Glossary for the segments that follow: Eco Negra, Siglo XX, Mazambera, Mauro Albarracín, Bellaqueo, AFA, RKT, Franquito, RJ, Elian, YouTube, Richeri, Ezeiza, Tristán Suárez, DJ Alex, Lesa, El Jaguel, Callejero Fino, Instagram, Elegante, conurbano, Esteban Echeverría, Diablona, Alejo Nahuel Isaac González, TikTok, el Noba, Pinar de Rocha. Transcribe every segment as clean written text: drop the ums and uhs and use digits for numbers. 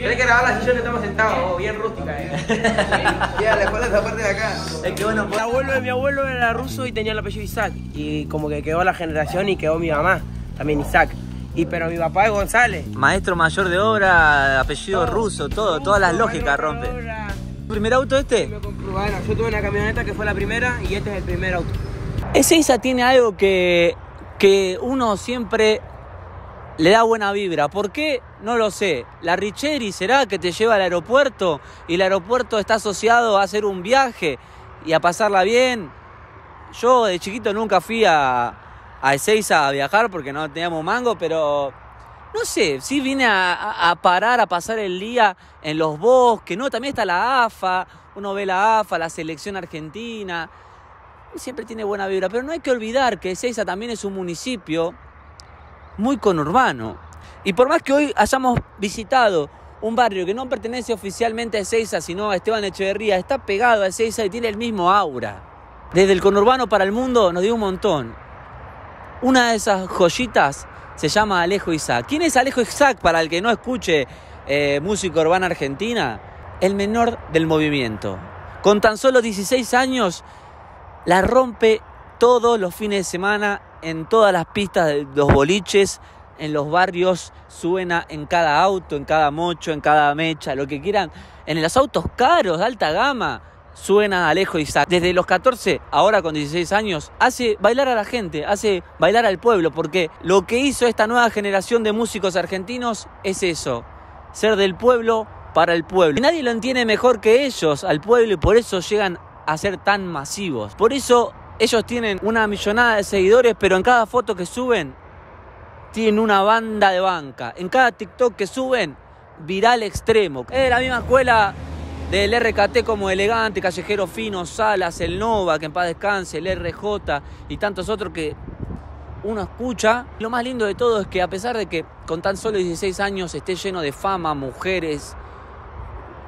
Tienes que grabar la sesión que estamos sentados, bien rústica, Ya, la cual es la parte de acá. Es que bueno, pues, mi abuelo era ruso y tenía el apellido Isaac. Y como que quedó la generación y quedó mi mamá, también Isaac. Pero mi papá es González. Maestro mayor de obra, apellido todo, ruso, todo, todas las lógicas rompe. ¿Tu primer auto este? Bueno, yo tuve una camioneta que fue la primera y este es el primer auto. Ezeiza tiene algo que uno siempre le da buena vibra. ¿Por qué? No lo sé. ¿La Richeri será que te lleva al aeropuerto? Y el aeropuerto está asociado a hacer un viaje y a pasarla bien. Yo de chiquito nunca fui a Ezeiza a viajar porque no teníamos mango, pero no sé, sí vine a parar, a pasar el día en los bosques, ¿no? También está la AFA, uno ve la AFA, la selección argentina, siempre tiene buena vibra, pero no hay que olvidar que Ezeiza también es un municipio muy conurbano, y por más que hoy hayamos visitado un barrio que no pertenece oficialmente a Ezeiza, sino a Esteban Echeverría, está pegado a Ezeiza y tiene el mismo aura. Desde el conurbano para el mundo nos dio un montón. Una de esas joyitas se llama Alejo Isaac. ¿Quién es Alejo Isaac? Para el que no escuche música urbana argentina, el menor del movimiento. Con tan solo 16 años, la rompe todos los fines de semana en todas las pistas de los boliches, en los barrios, suena en cada auto, en cada mocho, en cada mecha, lo que quieran. En los autos caros, de alta gama, suena Alejo Isaac. Desde los 14, ahora con 16 años, hace bailar a la gente, hace bailar al pueblo, porque lo que hizo esta nueva generación de músicos argentinos es eso, ser del pueblo para el pueblo. Y nadie lo entiende mejor que ellos al pueblo y por eso llegan a ser tan masivos. Por eso ellos tienen una millonada de seguidores, pero en cada foto que suben tienen una banda de banca. En cada TikTok que suben, viral extremo. Es de la misma escuela del RKT como Elegante, Callejero Fino, Salas, el Noba, que en paz descanse, el RJ y tantos otros que uno escucha. Lo más lindo de todo es que a pesar de que con tan solo 16 años esté lleno de fama, mujeres,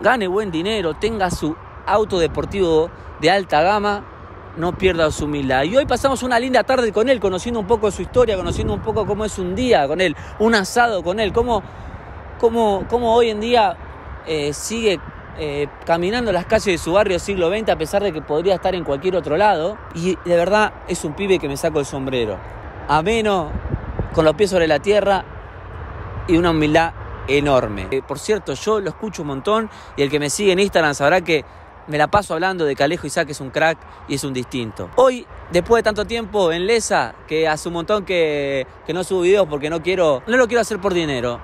gane buen dinero, tenga su auto deportivo de alta gama, no pierda su humildad. Y hoy pasamos una linda tarde con él, conociendo un poco su historia, conociendo un poco cómo es un día con él, un asado con él, cómo hoy en día sigue caminando las calles de su barrio Siglo XX, a pesar de que podría estar en cualquier otro lado. Y de verdad es un pibe que me saco el sombrero, ameno, con los pies sobre la tierra y una humildad enorme. Por cierto, yo lo escucho un montón y el que me sigue en Instagram sabrá que me la paso hablando de que Alejo Isaac es un crack y es un distinto. Hoy, después de tanto tiempo en Lesa, que hace un montón que no subo videos porque no lo quiero hacer por dinero.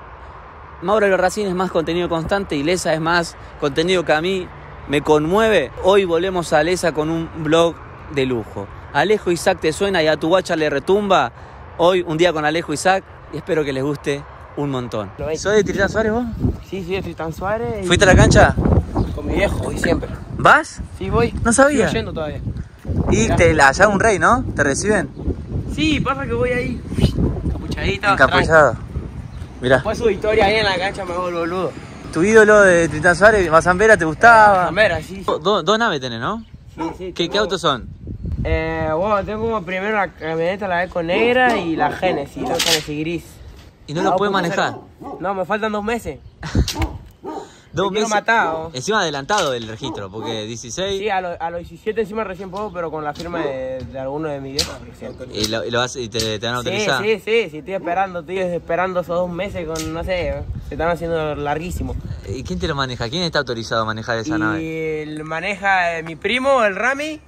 Mauro Albarracín es más contenido constante y Lesa es más contenido que a mí me conmueve. Hoy volvemos a Lesa con un vlog de lujo. Alejo Isaac te suena y a tu guacha le retumba. Hoy un día con Alejo Isaac y espero que les guste un montón. ¿Soy de Tristán Suárez vos? Sí, soy de Tristán Suárez. ¿Fuiste a la cancha? Con mi viejo, voy siempre. ¿Vas? Sí, voy. No sabía. Estoy yendo todavía. Y allá un rey, ¿no? ¿Te reciben? Sí, pasa que voy ahí. Capuchadito. Encapuchado. Mirá. Fue su historia ahí en la cancha, me vuelvo boludo. ¿Tu ídolo de Tristán Suárez, Mazambera, te gustaba? Mazambera, sí. Dos naves tenés, ¿no? Sí. ¿Qué autos son? Bueno, tengo como primero la camioneta, la Eco Negra y la Genesis gris. ¿Y no lo puedes manejar? No, me faltan 2 meses. Dos meses. Matado. Encima adelantado el registro, porque 16. Sí, a los 17 encima recién puedo, pero con la firma de alguno de mis viejos. ¿Y te van a autorizar? Sí, estoy esperando esos 2 meses con, no sé, se están haciendo larguísimo. ¿Y quién te lo maneja? ¿Quién está autorizado a manejar esa nave? Maneja mi primo, el Rami,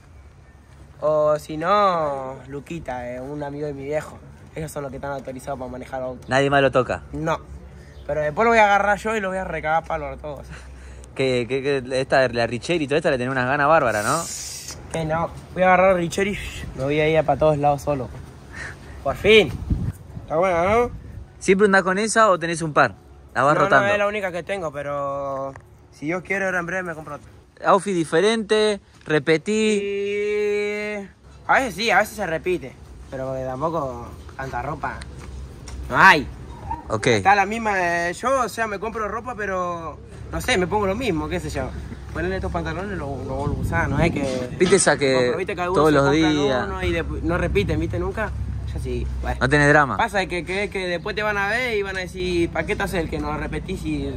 o si no, Luquita, un amigo de mi viejo. Ellos son los que están autorizados para manejar autos. ¿Nadie más lo toca? No. Pero después lo voy a agarrar yo y lo voy a recagar palo a todos. Esta la Richeri y toda esta le tenés unas ganas bárbaras, ¿no? Que no, voy a agarrar a Richeri y me voy a ir para todos lados solo. Por fin. Está buena, ¿no? ¿Siempre andás con esa o tenés un par? La vas rotando. No, es la única que tengo, pero si Dios quiere ahora en breve me compro otra. Outfit diferente, repetí. A veces sí, a veces se repite. Pero tampoco tanta ropa no hay. Okay. Está la misma, yo, o sea, me compro ropa, pero no sé, me pongo lo mismo, qué sé yo. Ponerle estos pantalones, los usan, ¿no? Viste esa que todos los días. Y no repiten, ¿viste? Nunca. ya sí. Bueno. No tenés drama. Pasa que después te van a ver y van a decir, ¿para qué te haces el que no repetís y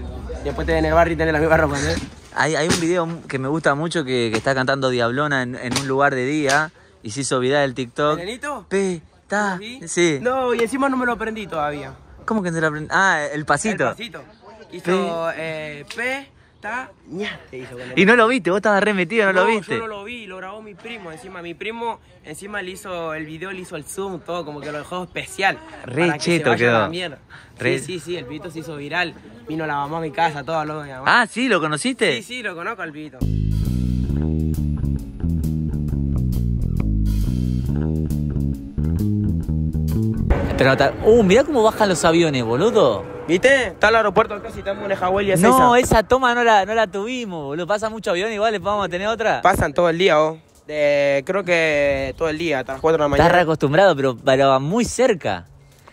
después te den el barrio y tenés la misma ropa? ¿Eh? Hay un video que me gusta mucho que está cantando Diablona en un lugar de día y se hizo viral el TikTok. ¿Pelenito? Peta. ¿Sí? Sí. No, y encima no me lo aprendí todavía. ¿Cómo que no lo aprendí? Ah, el pasito. El pasito. Hizo Y no lo viste, vos estabas re metido, no lo viste. Yo no lo vi, lo grabó mi primo. Mi primo le hizo el video, le hizo el zoom, todo, como que lo dejó especial. Re cheto que quedó. Sí, el pibito se hizo viral. Vino la mamá a mi casa, todo habló de mi mamá. Ah, sí, ¿lo conociste? Sí, lo conozco al pibito. Pero, mirá cómo bajan los aviones, boludo. ¿Viste? Está el aeropuerto casi, estamos en el Jaguel y Ezeiza. No, esa toma no la tuvimos, boludo. Pasa mucho avión, igual vamos a tener otra. Pasan todo el día, vos. Creo que todo el día, hasta las 4 de la mañana. Estás reacostumbrado, pero muy cerca.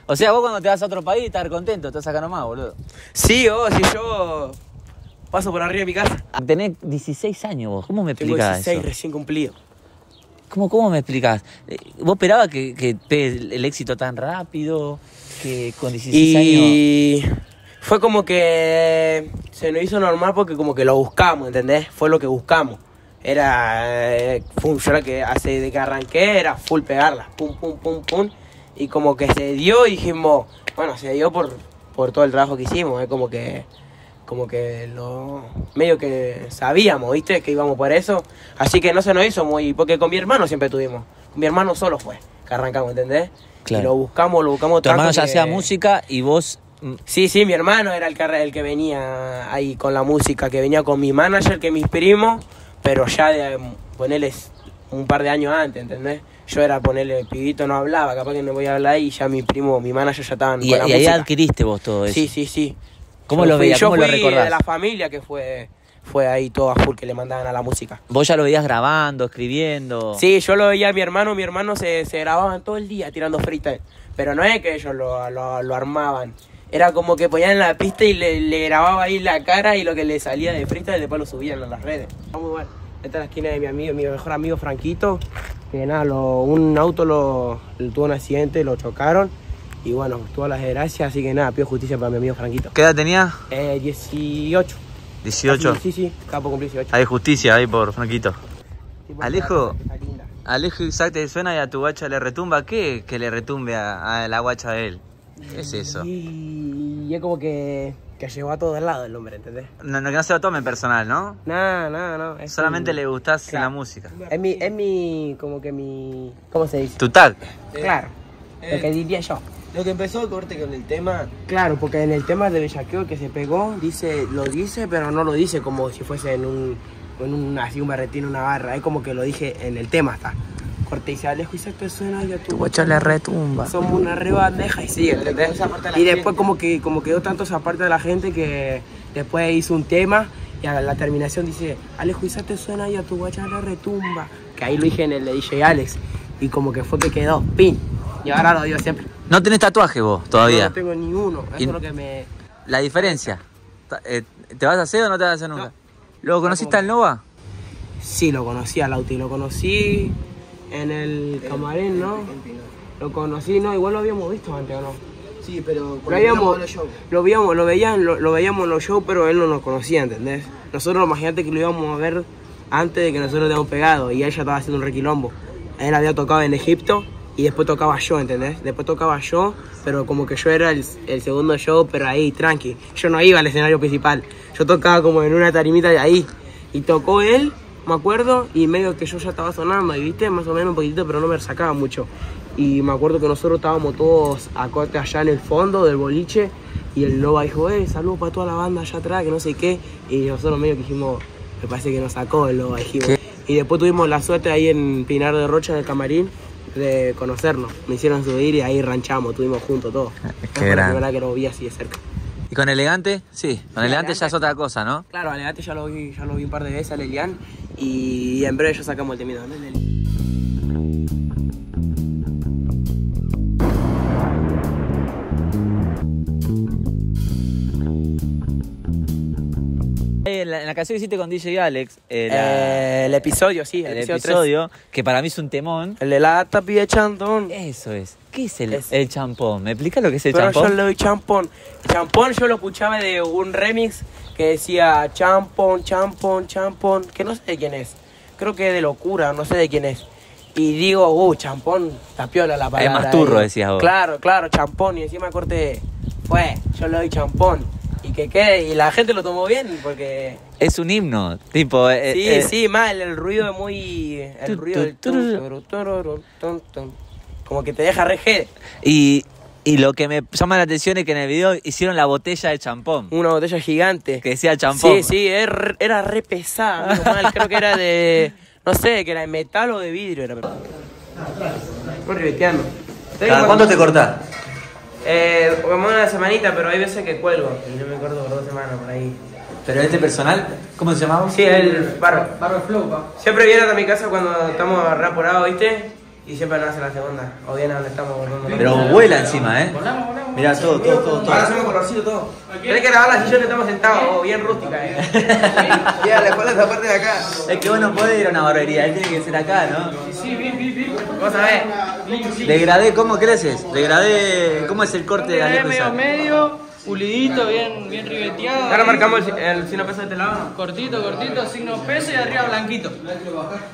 O sea, vos cuando te vas a otro país estás contento, estás acá nomás, boludo. Sí, vos, si yo paso por arriba de mi casa. Tenés 16 años, vos. ¿Cómo me explicás eso? 16 recién cumplido. ¿Cómo me explicás? ¿Vos esperabas que pegues el éxito tan rápido? Que con 16 años... Fue como que se nos hizo normal porque como que lo buscamos, ¿entendés? Fue lo que buscamos. Era... funcionar que hace de que arranqué era full pegarlas. Pum, pum, pum, pum. Y como que se dio y dijimos... Bueno, se dio por todo el trabajo que hicimos. Como que lo... Medio que sabíamos, ¿viste? Que íbamos por eso. Así que no se nos hizo muy... Porque con mi hermano siempre tuvimos. Con mi hermano solo fue que arrancamos, ¿entendés? Claro. Y lo buscamos. Tu hermano ya hacía música y vos... Sí, mi hermano era el que venía ahí con la música, que venía con mi manager, que mis primos, pero ya de ponerles un par de años antes, ¿entendés? Yo era ponerle, pibito no hablaba, capaz que no voy a hablar y ya mi primo, mi manager ya estaban con la música. Y ahí adquiriste vos todo eso. Sí. ¿Cómo lo veías? ¿Cómo lo recordás? Yo fui de la familia que fue ahí todo a full que le mandaban a la música. ¿Vos ya lo veías grabando, escribiendo? Sí, yo lo veía a mi hermano se grababan todo el día tirando freestyle. Pero no es que ellos lo armaban. Era como que ponían la pista y le grababa ahí la cara y lo que le salía de freestyle y después lo subían a las redes. Muy bueno. Esta es la esquina de mi mejor amigo Franquito. Que nada, un auto tuvo un accidente, lo chocaron. Y bueno, todas las desgracias, así que nada, pido justicia para mi amigo Franquito. ¿Qué edad tenía? 18. 18. Sí, capo cumplí 18. Hay justicia ahí por Franquito. Sí, por Alejo Isaac, ¿te suena y a tu guacha le retumba? ¿Qué? Que le retumbe a la guacha de él. ¿Qué es eso? Y es como que llegó a todos lados el hombre, ¿entendés? No, que no se lo tomen personal, ¿no? No. Solamente le gustás la música. Es mi, como que mi... ¿Cómo se dice? Tu tag. Claro, lo que diría yo. Lo que empezó el corte con el tema... Claro, porque en el tema de Bellaqueo que se pegó, lo dice, pero no lo dice como si fuese en un berretín, una barra. Es como que lo dije en el tema, está. Corte y dice, Alejo, y se persona y a tu guacha le retumba. Somos una re bandeja y sigue, ¿entendés? Y después como quedó tanto esa parte de la gente que después hizo un tema y a la terminación dice, Alejo, y se te suena y a tu guacha le retumba. Que ahí lo dije en el de DJ Alex. Y como que fue que quedó, pin. Y ahora lo digo siempre. ¿No tenés tatuaje vos todavía? No tengo ninguno. Eso es lo que me... La diferencia. ¿Te vas a hacer o no te vas a hacer nunca? No. ¿Lo conociste al Noba? Sí, lo conocí al Lauti. Lo conocí en el camarín, ¿no? Lo conocí, ¿no? Igual lo habíamos visto antes, ¿o no? Sí, pero... Lo veíamos en los shows, pero él no nos conocía, ¿entendés? Nosotros, imagínate que lo íbamos a ver antes de que nosotros lo hayamos pegado. Y él ya estaba haciendo un requilombo. Él había tocado en Egipto. Y después tocaba yo, ¿entendés? Después tocaba yo, pero como que yo era el segundo show, pero ahí, tranqui. Yo no iba al escenario principal. Yo tocaba como en una tarimita de ahí. Y tocó él, me acuerdo, y medio que yo ya estaba sonando, y viste, más o menos un poquitito, pero no me sacaba mucho. Y me acuerdo que nosotros estábamos todos a corte allá en el fondo del boliche, y el Noba dijo, saludos para toda la banda allá atrás, que no sé qué. Y nosotros medio que dijimos, me parece que nos sacó el Noba. Y después tuvimos la suerte ahí en Pinar de Rocha, en el camarín, de conocernos. Me hicieron subir y ahí ranchamos, estuvimos juntos todos. Qué gran. La verdad que lo vi así de cerca. ¿Y con Elegante? Sí, con Elegante ya es otra cosa, ¿no? Claro, Elegante ya lo vi un par de veces al Elian y en breve ya sacamos el temito. En la canción que hiciste con DJ Alex, el episodio 3. Que para mí es un temón. El de la tapia de champón. Eso es. ¿Qué es el champón? ¿Me explica lo que es el champón? Yo le doy champón. Champón yo lo escuchaba de un remix que decía champón, champón, champón, que no sé de quién es. Creo que es de Locura, no sé de quién es. Y digo, champón, tapiola la palabra. Es más turro, decías vos. Claro, claro, champón. Y encima corte, yo le doy champón. Y que quede, y la gente lo tomó bien porque es un himno, tipo sí, más el ruido es muy como que te deja reger. Y lo que me llama la atención es que en el video hicieron la botella de champón. Una botella gigante que decía champón. Sí, era re pesada, normal, creo que era de no sé, que era de metal o de vidrio era. ¿Cada cuánto te cortás? Como una semanita, pero hay veces que cuelgo y no me acuerdo por 2 semanas por ahí. ¿Pero este personal? ¿Cómo se llamaba? Sí, el Barro Flow, pa. Siempre viene a mi casa cuando estamos raporados, ¿viste? Y siempre nos hace la segunda, o bien a donde estamos volando. Pero vuela encima, ¿eh? Volamos. Mirá, todo. Ahora somos conocidos todos. Tenés que grabar la sesión que estamos sentados, bien rústica, ¿eh? Ya, la espalda está aparte de acá. Es que vos no podés ir a una barbería, él tiene que ser acá, ¿no? Sí, bien. Vos sabés. Degradé, ¿cómo creces? Degradé, ¿cómo es el corte de Alejo Isaac? Medio, pulidito, bien ribeteado. Ahora marcamos el signo peso de este lado. Cortito, signo peso y arriba blanquito.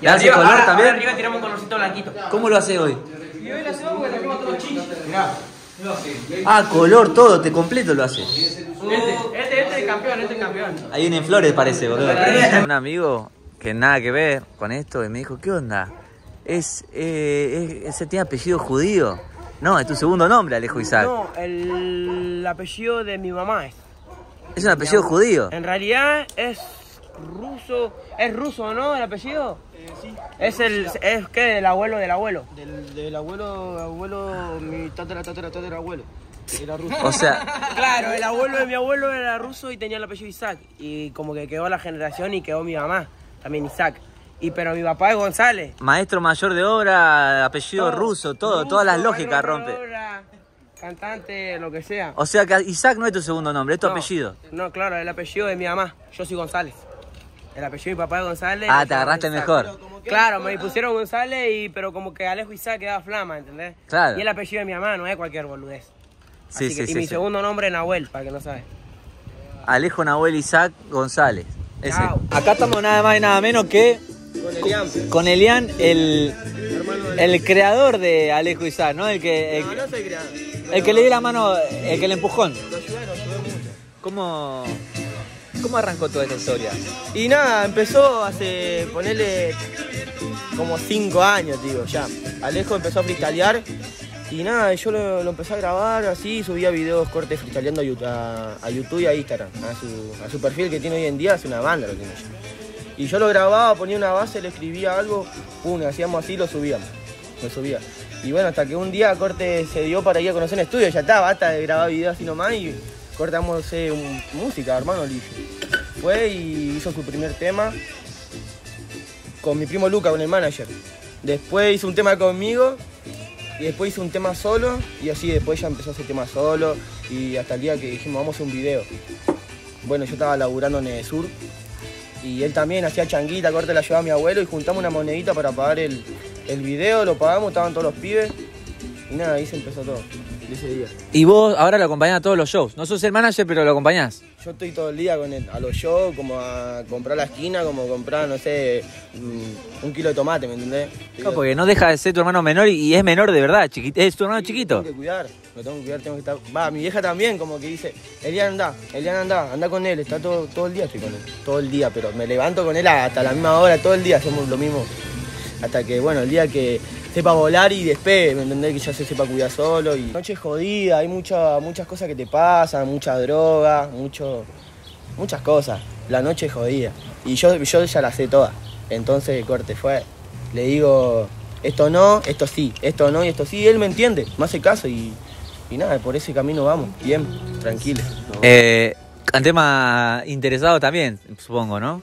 ¿Y hace color también? Arriba tiramos un colorcito blanquito. ¿Cómo lo hace hoy? Y hoy lo hacemos porque le ponemos todo chichis. Color todo, te completo lo hace. Este es campeón, Ahí vienen flores parece, boludo. Un amigo que nada que ver con esto y me dijo, ¿qué onda? Ese tiene apellido judío. No, es tu segundo nombre, Alejo Isaac. No, el apellido de mi mamá es. ¿Es un apellido judío? En realidad es ruso. ¿Es ruso, no, el apellido? Sí. ¿Es qué? ¿El abuelo del abuelo? Del abuelo, mi tatara abuelo. Era ruso. O sea... Claro, el abuelo de mi abuelo era ruso y tenía el apellido Isaac. Y como que quedó la generación y quedó mi mamá, también Isaac. Pero mi papá es González. Maestro mayor de obra, apellido ruso, todas las lógicas rompe. Obra, cantante, lo que sea. O sea que Isaac no es tu segundo nombre, es tu apellido. No, claro, el apellido de mi mamá. Yo soy González. El apellido de mi papá es González. Te agarraste mejor. Claro, me pusieron González, pero como que Alejo Isaac quedaba flama, ¿entendés? Claro. Y el apellido de mi mamá no es cualquier boludez. Así que, mi segundo nombre es Nahuel, para que no sabes. Alejo Nahuel Isaac González. Ese. Acá estamos nada más y nada menos que... Con Elian, el creador de Alejo Isaac, ¿no? No soy creador. El que le dio la mano, el que le empujó. Lo ayudé mucho. ¿Cómo arrancó toda esta historia? Y nada, empezó hace, ponele, como 5 años, digo, ya. Alejo empezó a freestylear y nada, yo lo empecé a grabar así, subía videos cortes freestyleando a YouTube y a Instagram, a su perfil que tiene hoy en día, hace una banda lo tiene yo. Y yo lo grababa, ponía una base, le escribía algo, hacíamos así, lo subía. Y bueno, hasta que un día corte se dio para ir a conocer un estudio, ya está, basta de grabar videos así nomás y cortamos música, hermano, le dije. Fue y hizo su primer tema con mi primo Luca, con el manager. Después hizo un tema conmigo y después hizo un tema solo y así después ya empezó ese tema solo y hasta el día que dijimos, vamos a un video. Bueno, yo estaba laburando en el sur. Y él también hacía changuita, corte la ayudaba a mi abuelo y juntamos una monedita para pagar el video, lo pagamos, estaban todos los pibes y nada, ahí se empezó todo, ese día. Y vos ahora lo acompañás a todos los shows, no sos el manager pero lo acompañás. Yo estoy todo el día con él, a los shows, como a comprar la esquina, como a comprar, no sé, 1 kilo de tomate, ¿me entendés? No, porque no deja de ser tu hermano menor y es menor de verdad, es tu hermano chiquito. Lo tengo que cuidar, tengo que estar... Va, mi vieja también como que dice, Elian anda con él, está todo el día estoy con él, todo el día, pero me levanto con él hasta la misma hora, todo el día hacemos lo mismo. Hasta que, bueno, el día que sepa volar y despegue, ¿me entendés? Que ya se sepa cuidar solo. Y noche jodida, hay muchas cosas que te pasan, mucha droga, muchas cosas. La noche jodida. Y yo ya la sé toda. Entonces, corte, fue. Le digo, esto no, esto sí, esto no y esto sí. Y él me entiende, me hace caso y nada, por ese camino vamos. Bien, tranquilo. Un tema interesado también, supongo, ¿no?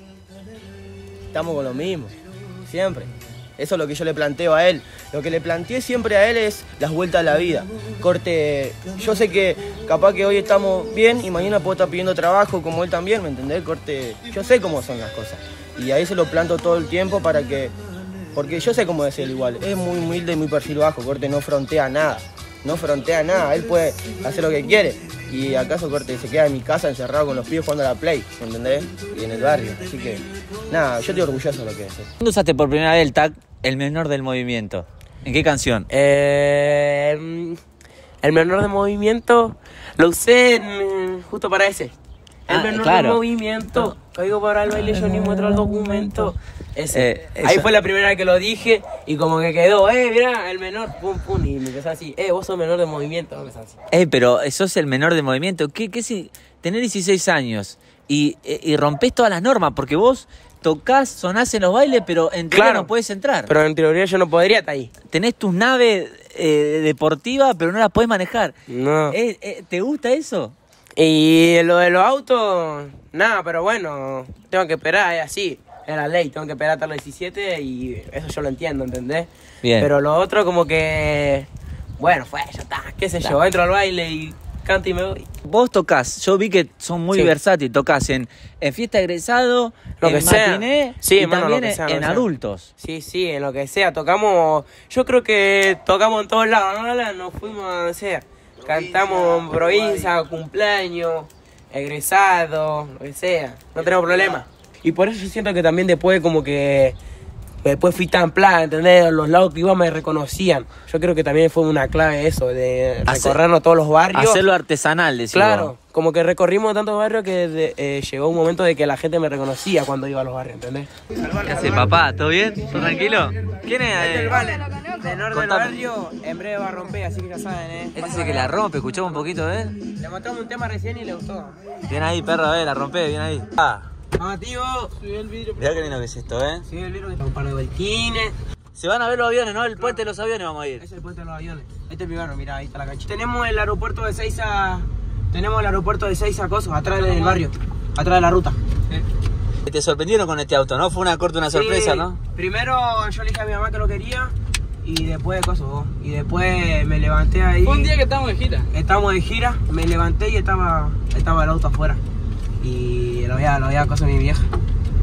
Estamos con lo mismo, siempre. Eso es lo que yo le planteo a él. Lo que le planteé siempre a él es las vueltas a la vida. Corte, yo sé que capaz que hoy estamos bien y mañana puedo estar pidiendo trabajo como él también, ¿me entendés? Corte, yo sé cómo son las cosas. Y ahí se lo planto todo el tiempo para que... Porque yo sé cómo es él igual. Es muy humilde y muy perfil bajo. Corte, no frontea nada. No frontea nada. Él puede hacer lo que quiere. Y acaso, corte, se queda en mi casa encerrado con los pibes jugando a la Play, ¿me entendés? Y en el barrio. Así que, nada, yo estoy orgulloso de lo que es. ¿Cuándo usaste por primera vez el tag El Menor del Movimiento? ¿En qué canción? El Menor del Movimiento lo usé justo para ese. El Menor del Movimiento. Caigo para el baile, yo ni muestro el documento. Ese. Ahí fue la primera vez que lo dije y como que quedó, mirá, el menor, pum, pum, y me empezó así, vos sos menor de movimiento, me así. Pero sos el menor de movimiento, ¿qué si tenés 16 años y rompés todas las normas? Porque vos tocas, sonás en los bailes, pero en teoría no podés entrar. Pero en teoría yo no podría estar ahí. Tenés tus naves deportivas, pero no las podés manejar. No. ¿Te gusta eso? Y lo de los autos, nada, pero bueno, tengo que esperar, es así. Es la ley, tengo que esperar hasta los 17 y eso yo lo entiendo, ¿entendés? Bien. Pero lo otro como que, bueno, fue, ya está, qué sé yo, entro al baile y canto y me voy. Vos tocás, yo vi que son muy versátiles, tocás en fiesta de egresado, lo en que matiné, sí, y mano, también lo que sea, en adultos. Sí, sí, en lo que sea, tocamos, yo creo que tocamos en todos lados, ¿no? Nos fuimos a, o sea, cantamos en provincia, cumpleaños, egresado, lo que sea, no tenemos problema. Y por eso yo siento que también después como que... Después fui tan plana, ¿entendés? Los lados que iba me reconocían. Yo creo que también fue una clave eso, de recorrernos todos los barrios. Hacerlo artesanal, decís. Claro, como que recorrimos tantos barrios que llegó un momento de que la gente me reconocía cuando iba a los barrios, ¿entendés? ¿Qué hace, papá? ¿Todo bien? ¿Todo tranquilo? ¿Quién es? El menor del barrio, en breve va a romper, así que ya saben, Este es el que la rompe, escuchamos un poquito de él. Le mostramos un tema recién y le gustó. Bien ahí, perro, la rompe, bien ahí. Ah, tío, subí el vidrio. Mirá qué lindo que es esto, Subí el vidrio, un par de balquines. Se van a ver los aviones, ¿no? El puente de los aviones vamos a ir. Ese es el puente de los aviones. Este es mi barrio, mirá, ahí está la cancha. Tenemos el aeropuerto de Ezeiza. Tenemos el aeropuerto de Ezeiza, cosas, atrás del barrio. Atrás de la ruta. Te sorprendieron con este auto, ¿no? Fue una sorpresa, ¿no? Primero yo le dije a mi mamá que lo quería. Y después de cosas, y después me levanté ahí. Fue un día que estábamos de gira. Estábamos de gira, me levanté y estaba el auto afuera. Y lo había cosa mi vieja,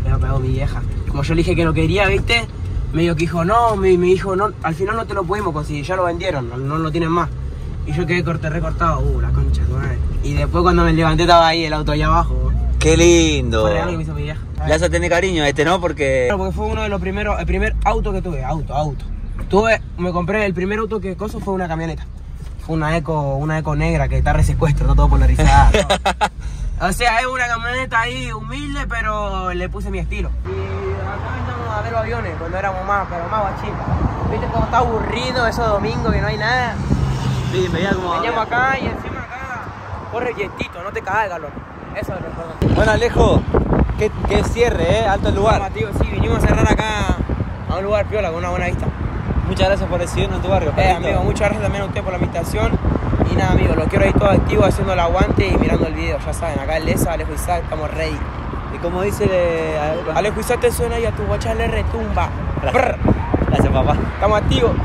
me lo pegó mi vieja. Como yo le dije que no quería, ¿viste? Medio que dijo, no, me dijo, no, al final no te lo pudimos conseguir, ya lo vendieron, no lo tienen más. Y yo quedé recortado, la concha, madre. Y después cuando me levanté estaba ahí el auto allá abajo. ¡Qué lindo! Fue el regalo que me hizo mi vieja. Le vas a tener cariño a este, ¿no? Porque... Claro, porque fue uno de los primeros, el primer auto que tuve, auto. Me compré el primer auto que coso fue una camioneta. Fue una eco negra que está resecuestro, está todo polarizada, todo. O sea, es una camioneta ahí humilde, pero le puse mi estilo. Y acá empezamos a ver los aviones cuando éramos más guachitos. ¿Viste cómo está aburrido esos domingos que no hay nada? Sí, veníamos acá y encima acá corre el vientito, no te caigas, loco. Eso es lo importante. Bueno, Alejo, qué cierre, alto lugar. No, tío, sí, vinimos a cerrar acá a un lugar piola con una buena vista. Muchas gracias por recibirnos en tu barrio. Amigo, muchas gracias también a usted por la invitación. Y nada, amigos, los quiero ahí todos activos haciendo el aguante y mirando el video, ya saben, acá en Lesa, Alejo Isaac, estamos ready. Y como dice Alejo Isaac, te suena y a tu guachas le retumba. Gracias, papá. Estamos activos.